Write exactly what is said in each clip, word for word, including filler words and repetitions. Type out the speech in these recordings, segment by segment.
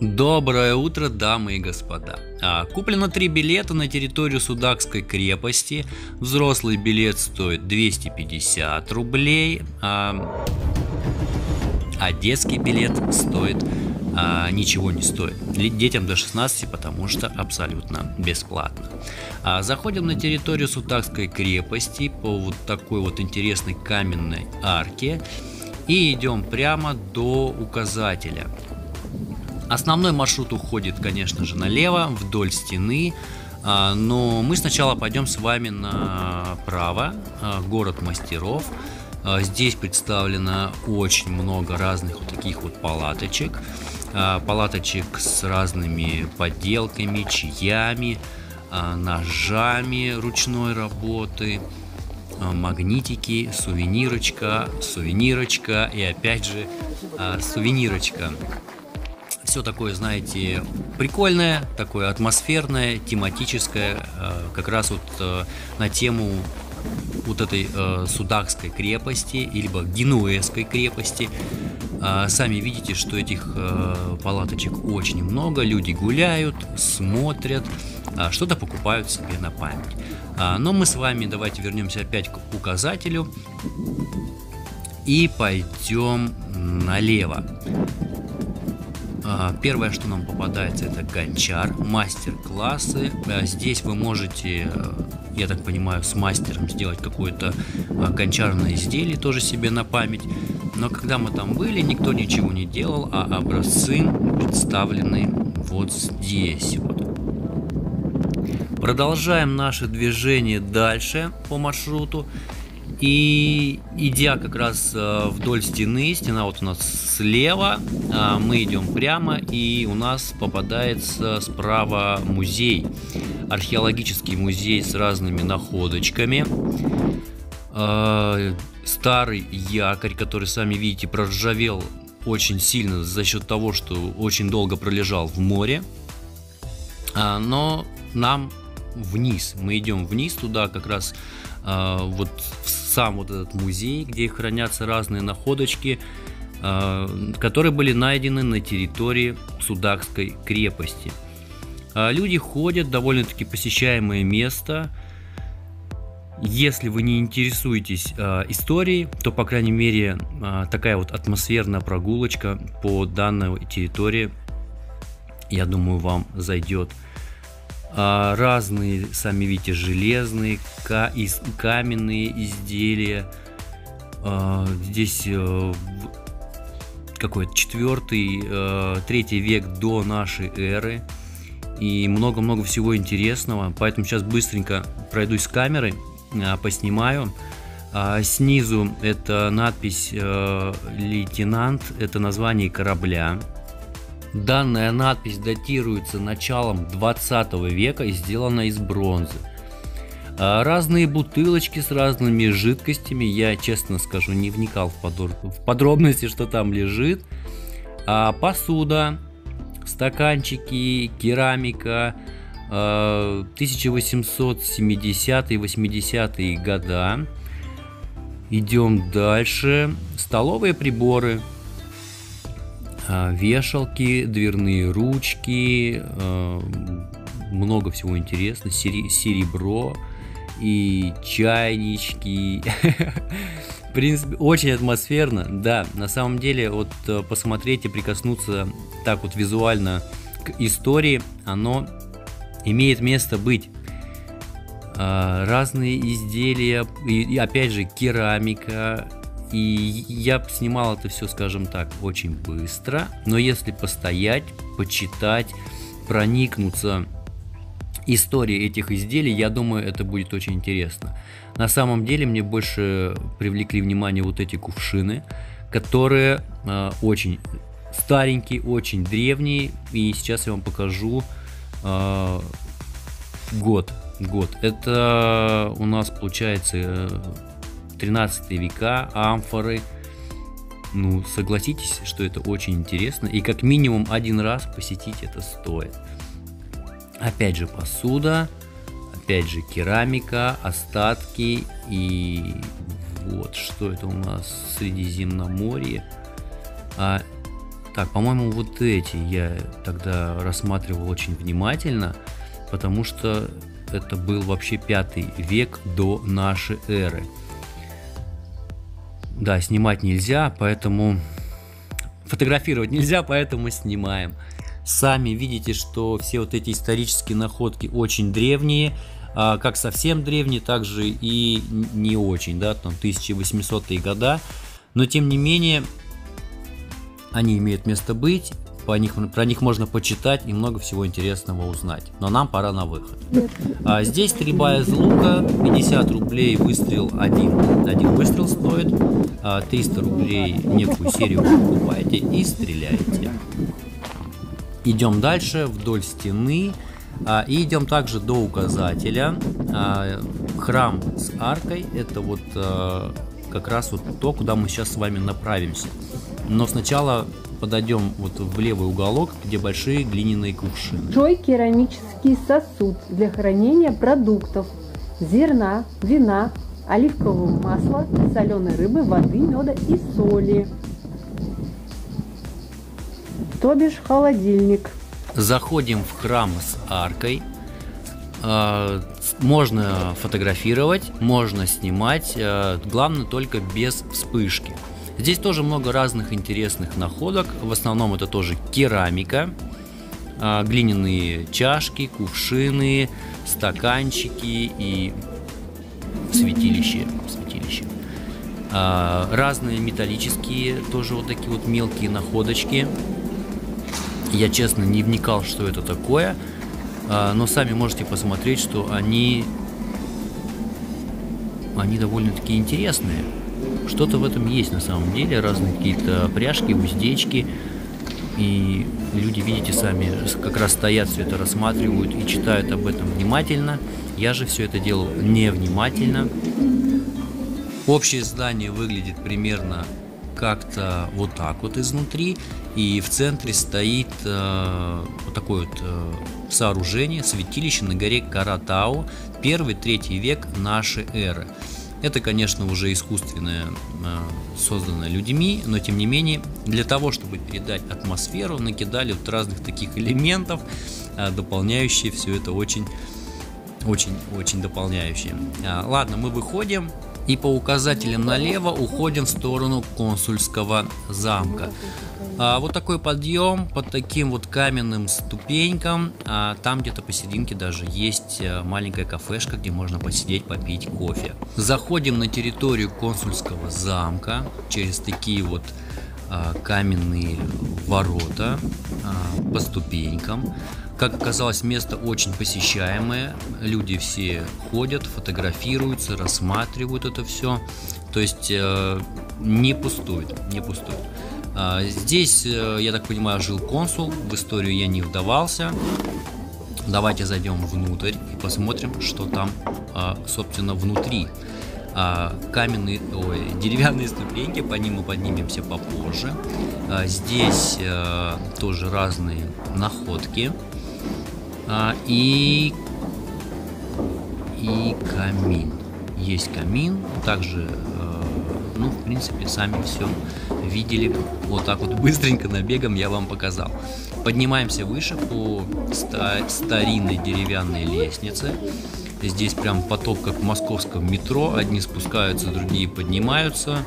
Доброе утро, дамы и господа! Куплено три билета на территорию Судакской крепости. Взрослый билет стоит двести пятьдесят рублей, а, а детский билет стоит а, ничего не стоит. Детям до шестнадцати, потому что абсолютно бесплатно. А, заходим на территорию Судакской крепости по вот такой вот интересной каменной арке и идем прямо до указателя. Основной маршрут уходит, конечно же, налево, вдоль стены, но мы сначала пойдем с вами направо, город мастеров. Здесь представлено очень много разных вот таких вот палаточек, палаточек с разными поделками, чаями, ножами ручной работы, магнитики, сувенирочка, сувенирочка и опять же сувенирочка. Все такое, знаете, прикольное, такое атмосферное, тематическое, как раз вот на тему вот этой Судакской крепости, либо Генуэзской крепости. Сами видите, что этих палаточек очень много, люди гуляют, смотрят, что-то покупают себе на память. Но мы с вами давайте вернемся опять к указателю и пойдем налево. Первое, что нам попадается, это гончар, мастер-классы. Здесь вы можете, я так понимаю, с мастером сделать какое-то гончарное изделие тоже себе на память. Но когда мы там были, никто ничего не делал, а образцы представлены вот здесь. Продолжаем наше движение дальше по маршруту. И идя как раз вдоль стены, стена вот у нас слева, мы идем прямо, и у нас попадается справа музей, археологический музей с разными находочками, старый якорь, который, сами видите, проржавел очень сильно за счет того, что очень долго пролежал в море, но нам вниз, мы идем вниз туда как раз, вот в сам вот этот музей, где хранятся разные находочки, которые были найдены на территории Судакской крепости. Люди ходят, довольно-таки посещаемое место. Если вы не интересуетесь историей, то, по крайней мере, такая вот атмосферная прогулочка по данной территории, я думаю, вам зайдет. Разные, сами видите, железные, каменные изделия. Здесь какой-то четвёртый, третий век до нашей эры. И много-много всего интересного. Поэтому сейчас быстренько пройдусь с камерой, поснимаю. Снизу это надпись «Лейтенант», это название корабля. Данная надпись датируется началом двадцатого века и сделана из бронзы. Разные бутылочки с разными жидкостями. Я, честно скажу, не вникал в подробности, что там лежит. Посуда, стаканчики, керамика. тысяча восемьсот семидесятые-восьмидесятые года. Идем дальше. Столовые приборы. Вешалки, дверные ручки, много всего интересного, серебро и чайнички. В принципе, очень атмосферно, да, на самом деле, вот посмотреть и прикоснуться так вот визуально к истории, оно имеет место быть. Разные изделия, и опять же керамика. И я снимал это все, скажем так, очень быстро. Но если постоять, почитать, проникнуться историей этих изделий, я думаю, это будет очень интересно. На самом деле, мне больше привлекли внимание вот эти кувшины, которые э, очень старенькие, очень древние. И сейчас я вам покажу э, год. год. Это у нас получается... Э, тринадцатые века, амфоры. Ну, согласитесь, что это очень интересно, и как минимум один раз посетить это стоит. Опять же посуда, опять же керамика, остатки. И вот что это у нас, Средиземноморье. А, Так, по-моему, вот эти я тогда рассматривал очень внимательно, потому что это был вообще пятый век до нашей эры. Да, снимать нельзя, поэтому... Фотографировать нельзя, поэтому снимаем. Сами видите, что все вот эти исторические находки очень древние, как совсем древние, так же и не очень, да, там тысяча восьмисотые года. Но тем не менее, они имеют место быть, по них, про них можно почитать и много всего интересного узнать. Но нам пора на выход. А здесь стрельба из лука, пятьдесят рублей выстрел один. Один выстрел стоит, триста рублей некую серию покупаете и стреляете. Идем дальше вдоль стены и идем также до указателя. Храм с аркой — это вот как раз вот то, куда мы сейчас с вами направимся. Но сначала подойдем вот в левый уголок, где большие глиняные кувшины. Большой керамический сосуд для хранения продуктов, зерна, вина, оливкового масла, соленой рыбы, воды, меда и соли. То бишь холодильник. Заходим в храм с аркой. Можно фотографировать, можно снимать, главное только без вспышки. Здесь тоже много разных интересных находок, в основном это тоже керамика, глиняные чашки, кувшины, стаканчики и святилище. святилище. Разные металлические, тоже вот такие вот мелкие находочки. Я, честно, не вникал, что это такое, но сами можете посмотреть, что они, они довольно-таки интересные. Что-то в этом есть на самом деле, разные какие-то пряжки, уздечки. И люди, видите, сами как раз стоят, все это рассматривают и читают об этом внимательно. Я же все это делал невнимательно. Общее здание выглядит примерно как-то вот так вот изнутри. И в центре стоит э, вот такое вот э, сооружение, святилище на горе Каратау, первый-третий век нашей эры. Это, конечно, уже искусственное, созданное людьми, но тем не менее, для того, чтобы передать атмосферу, накидали вот разных таких элементов, дополняющие все это, очень-очень-очень дополняющие. Ладно, мы выходим и по указателям налево уходим в сторону консульского замка. Вот такой подъем под таким вот каменным ступенькам. Там где-то посерединке даже есть маленькая кафешка, где можно посидеть, попить кофе. Заходим на территорию консульского замка через такие вот каменные ворота по ступенькам. Как оказалось, место очень посещаемое. Люди все ходят, фотографируются, рассматривают это все. То есть не пустует, не пустует. Здесь, я так понимаю, жил консул, в историю я не вдавался. Давайте зайдем внутрь и посмотрим, что там, собственно, внутри. Каменные, ой, деревянные ступеньки, по ним мы поднимемся попозже. Здесь тоже разные находки. И, и камин. Есть камин, также... Ну, в принципе, сами все видели. Вот так вот быстренько набегом я вам показал. Поднимаемся выше по ста- старинной деревянной лестнице. Здесь прям поток, как в московском метро. Одни спускаются, другие поднимаются.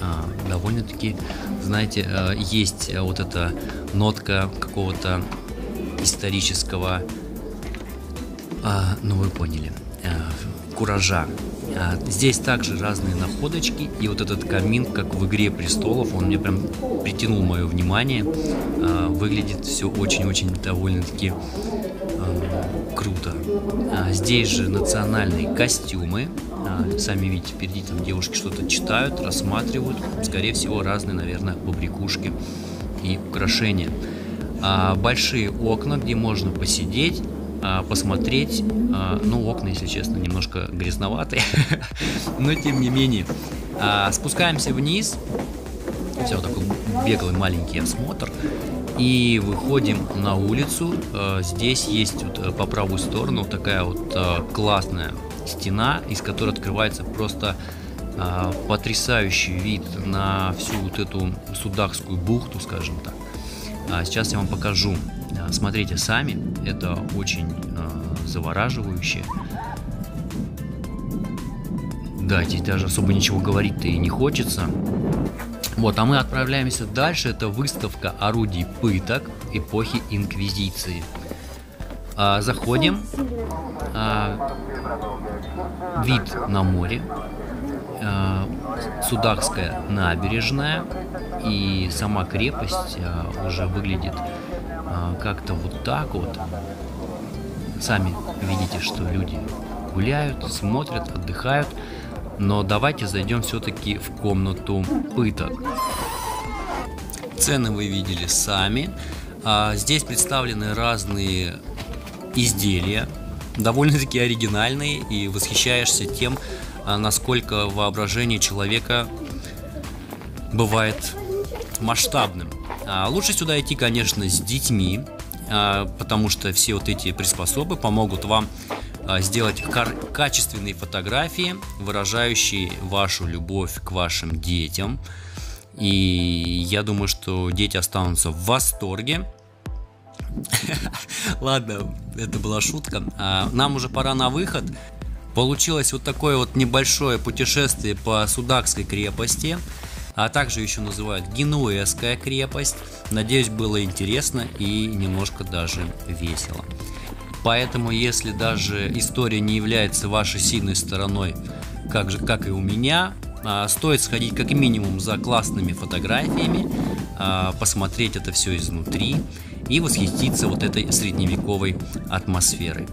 А, довольно-таки, знаете, есть вот эта нотка какого-то исторического... А, ну, вы поняли. А, куража. Здесь также разные находочки, и вот этот камин, как в «Игре престолов», он мне прям притянул мое внимание. Выглядит все очень-очень довольно-таки круто. Здесь же национальные костюмы. Сами видите, впереди там девушки что-то читают, рассматривают. Скорее всего, разные, наверное, побрякушки и украшения. Большие окна, где можно посидеть, посмотреть. Ну, окна, если честно, немножко грязноватые, но тем не менее. Спускаемся вниз, все, такой беглый маленький осмотр, и выходим на улицу. Здесь есть вот по правую сторону такая вот классная стена, из которой открывается просто потрясающий вид на всю вот эту Судакскую бухту, скажем так. Сейчас я вам покажу. Смотрите сами, это очень завораживающе. Да, здесь даже особо ничего говорить-то и не хочется. Вот, а мы отправляемся дальше. Это выставка орудий пыток эпохи Инквизиции. А, заходим. А, вид на море. А, Судакская набережная. И сама крепость а, уже выглядит а, как-то вот так вот. Сами видите, что люди гуляют, смотрят, отдыхают. Но давайте зайдем все-таки в комнату пыток. Цены вы видели сами. Здесь представлены разные изделия, довольно-таки оригинальные, и восхищаешься тем, насколько воображение человека бывает масштабным. Лучше сюда идти, конечно, с детьми, потому что все вот эти приспособы помогут вам сделать качественные фотографии, выражающие вашу любовь к вашим детям. И я думаю, что дети останутся в восторге. Ладно, это была шутка. Нам уже пора на выход. Получилось вот такое вот небольшое путешествие по Судакской крепости, а также еще называют Генуэзская крепость. Надеюсь, было интересно и немножко даже весело. Поэтому, если даже история не является вашей сильной стороной, как же, как и у меня, стоит сходить как минимум за классными фотографиями, посмотреть это все изнутри и восхититься вот этой средневековой атмосферой.